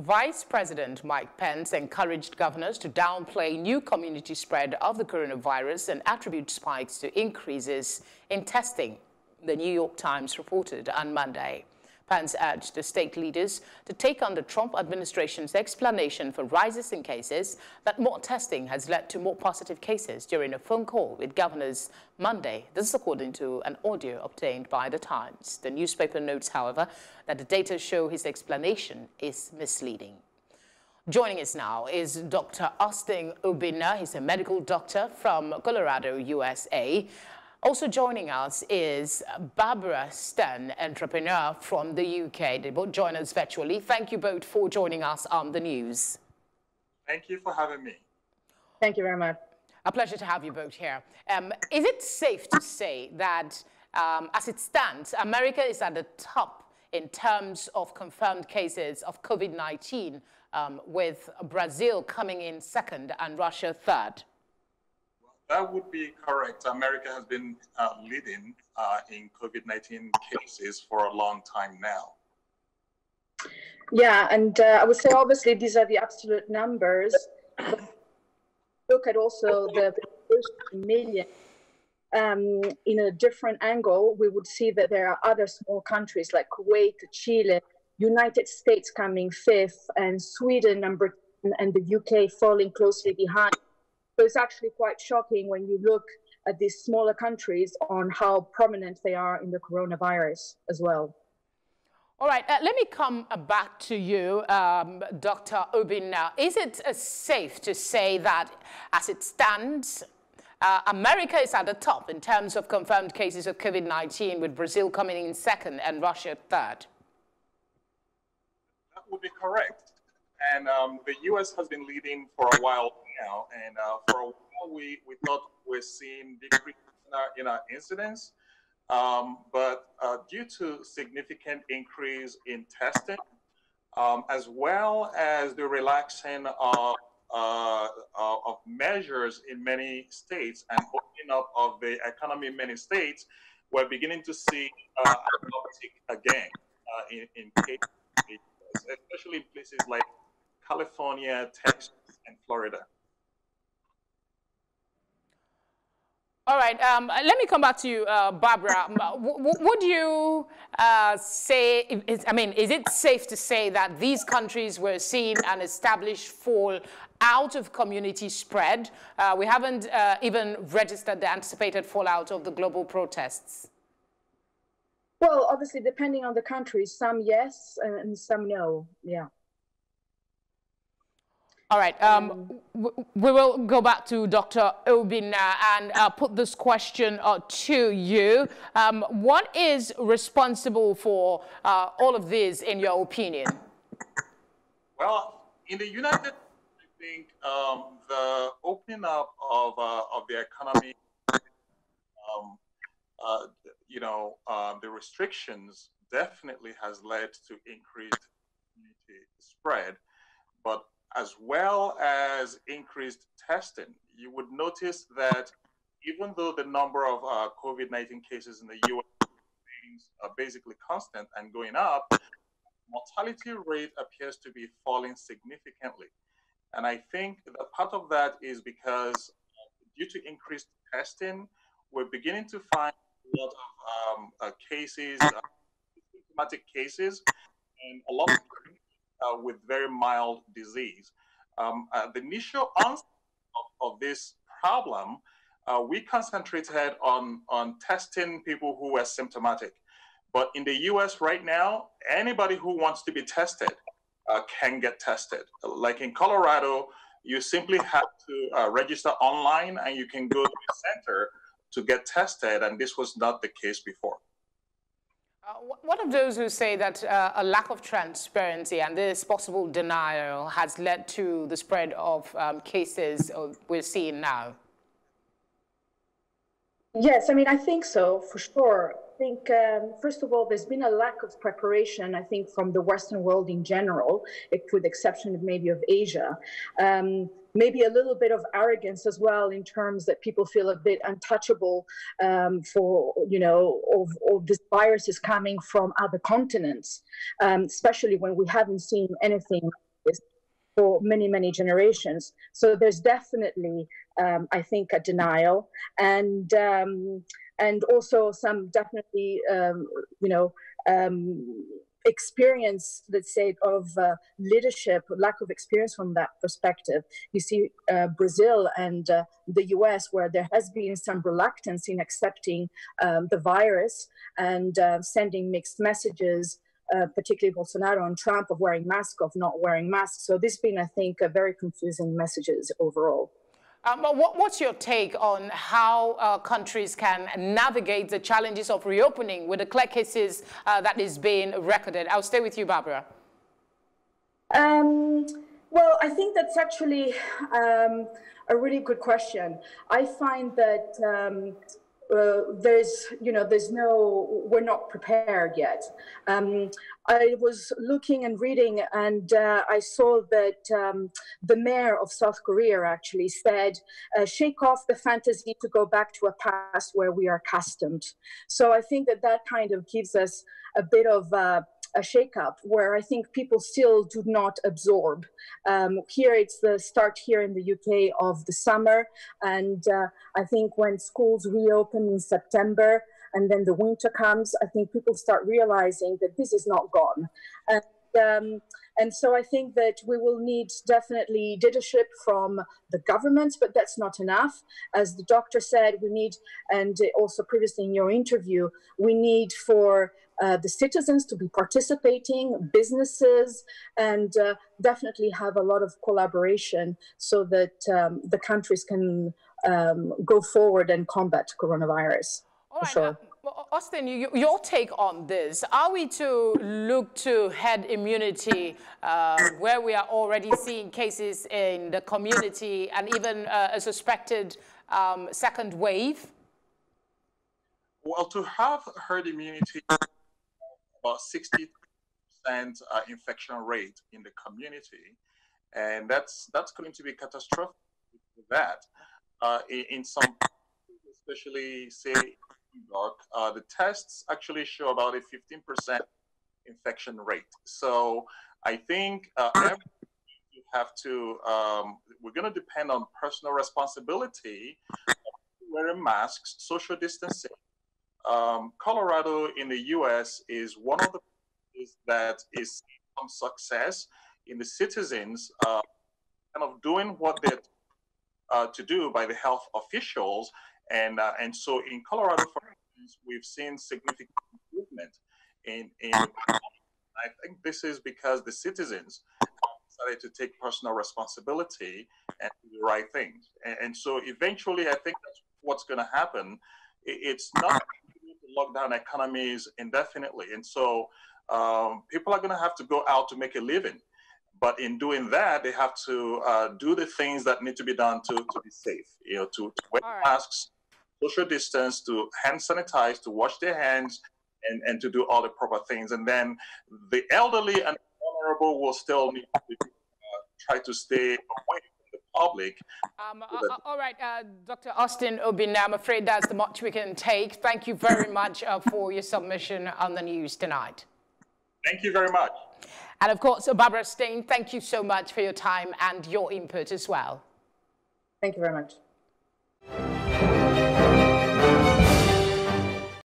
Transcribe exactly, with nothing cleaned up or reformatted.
Vice President Mike Pence encouraged governors to downplay new community spread of the coronavirus and attribute spikes to increases in testing, The New York Times reported on Monday. Pence urged the state leaders to take on the Trump administration's explanation for rises in cases that more testing has led to more positive cases during a phone call with governors Monday. This is according to an audio obtained by the Times. The newspaper notes, however, that the data show his explanation is misleading. Joining us now is Doctor Austine Obinnah. He's a medical doctor from Colorado, U S A. Also joining us is Barbara Stein, entrepreneur from the U K. They both join us virtually. Thank you both for joining us on the news. Thank you for having me. Thank you very much. A pleasure to have you both here. Um, is it safe to say that, um, as it stands, America is at the top in terms of confirmed cases of COVID nineteen, um, with Brazil coming in second and Russia third? That would be correct. America has been uh, leading uh, in COVID nineteen cases for a long time now. Yeah, and uh, I would say obviously these are the absolute numbers. But look at also the million um, in a different angle. We would see that there are other small countries like Kuwait, Chile, United States coming fifth, and Sweden number ten, and the U K falling closely behind. So it's actually quite shocking when you look at these smaller countries on how prominent they are in the coronavirus as well. All right, uh, let me come back to you, um, Doctor Obinnah. Is it uh, safe to say that, as it stands, uh, America is at the top in terms of confirmed cases of COVID nineteen, with Brazil coming in second and Russia third? That would be correct. And um, the U S has been leading for a while now, and uh, for a while we, we thought we were seeing decrease in our, in our incidence, um, but uh, due to significant increase in testing, um, as well as the relaxing of, uh, of measures in many states and opening up of the economy in many states, we're beginning to see uh, an uptick again uh, in, in cases, especially in places like California, Texas, and Florida. All right, um, let me come back to you, uh, Barbara. W would you uh, say, I mean, is it safe to say that these countries were seeing an established fall out of community spread? Uh, we haven't uh, even registered the anticipated fallout of the global protests. Well, obviously, depending on the countries, some yes and some no, yeah. All right, um, we will go back to Doctor Obinnah and uh, put this question uh, to you. Um, what is responsible for uh, all of this, in your opinion? Well, in the United States, I think um, the opening up of, uh, of the economy, um, uh, you know, uh, the restrictions definitely has led to increased community spread, but as well as increased testing. You would notice that even though the number of uh, COVID nineteen cases in the U S are basically constant and going up, mortality rate appears to be falling significantly. And I think that part of that is because due to increased testing, we're beginning to find a lot of um, uh, cases, uh, symptomatic cases, and a lot of Uh, with very mild disease. Um, uh, the initial onset of, of this problem, uh, we concentrated on, on testing people who were symptomatic. But in the U S right now, anybody who wants to be tested uh, can get tested. Like in Colorado, you simply have to uh, register online and you can go to the center to get tested, and this was not the case before. Uh, what of those who say that uh, a lack of transparency and this possible denial has led to the spread of um, cases we're seeing now? Yes, I mean, I think so, for sure. think, um, first of all, there's been a lack of preparation, I think, from the Western world in general, with the exception of maybe of Asia. Um, maybe a little bit of arrogance as well, in terms that people feel a bit untouchable um, for, you know, of, of this virus is coming from other continents, um, especially when we haven't seen anything like this for many, many generations. So there's definitely, um, I think, a denial, and um, and also some definitely, um, you know, um, experience, let's say, of uh, leadership, lack of experience from that perspective. You see uh, Brazil and uh, the U S, where there has been some reluctance in accepting um, the virus and uh, sending mixed messages, uh, particularly Bolsonaro and Trump, of wearing masks, of not wearing masks. So this has been, I think, a very confusing messages overall. Um, but what, what's your take on how uh, countries can navigate the challenges of reopening with the clear cases uh, that is being recorded? I'll stay with you, Barbara. Um, well, I think that's actually um, a really good question. I find that um, uh, there's, you know, there's no, we're not prepared yet. Um, I was looking and reading, and uh, I saw that um, the mayor of South Korea actually said, uh, shake off the fantasy to go back to a past where we are accustomed. So I think that that kind of gives us a bit of uh, a shake-up, where I think people still do not absorb. Um, here it's the start here in the U K of the summer, and uh, I think when schools reopen in September, and then the winter comes, I think people start realizing that this is not gone. And, um, and so I think that we will need definitely leadership from the governments, but that's not enough. As the doctor said, we need, and also previously in your interview, we need for uh, the citizens to be participating, businesses, and uh, definitely have a lot of collaboration so that um, the countries can um, go forward and combat coronavirus. All right, sure. Now, Austine, you, your take on this. Are we to look to herd immunity uh, where we are already seeing cases in the community and even uh, a suspected um, second wave? Well, to have herd immunity, about sixty percent uh, infection rate in the community, and that's, that's going to be catastrophic with that. Uh, in, in some, especially, say, Uh, the tests actually show about a fifteen percent infection rate. So I think uh, you have to, um, we're going to depend on personal responsibility, wearing masks, social distancing. Um, Colorado in the U S is one of the places that is some success in the citizens uh, kind of doing what they're uh, to do by the health officials. And, uh, and so in Colorado, for instance, we've seen significant improvement in, in I think this is because the citizens decided to take personal responsibility and do the right things. And, and so eventually, I think that's what's going to happen. It, it's not going to lock down economies indefinitely. And so um, people are going to have to go out to make a living. But in doing that, they have to uh, do the things that need to be done to, to be safe, you know, to, to wear right. masks, social distance, to hand sanitize, to wash their hands, and, and to do all the proper things. And then the elderly and vulnerable will still need to uh, try to stay away from the public. Um, so that uh, all right, uh, Doctor Austine Obinnah, I'm afraid that's the much we can take. Thank you very much uh, for your submission on the news tonight. Thank you very much. And of course, Barbara Stein, thank you so much for your time and your input as well. Thank you very much.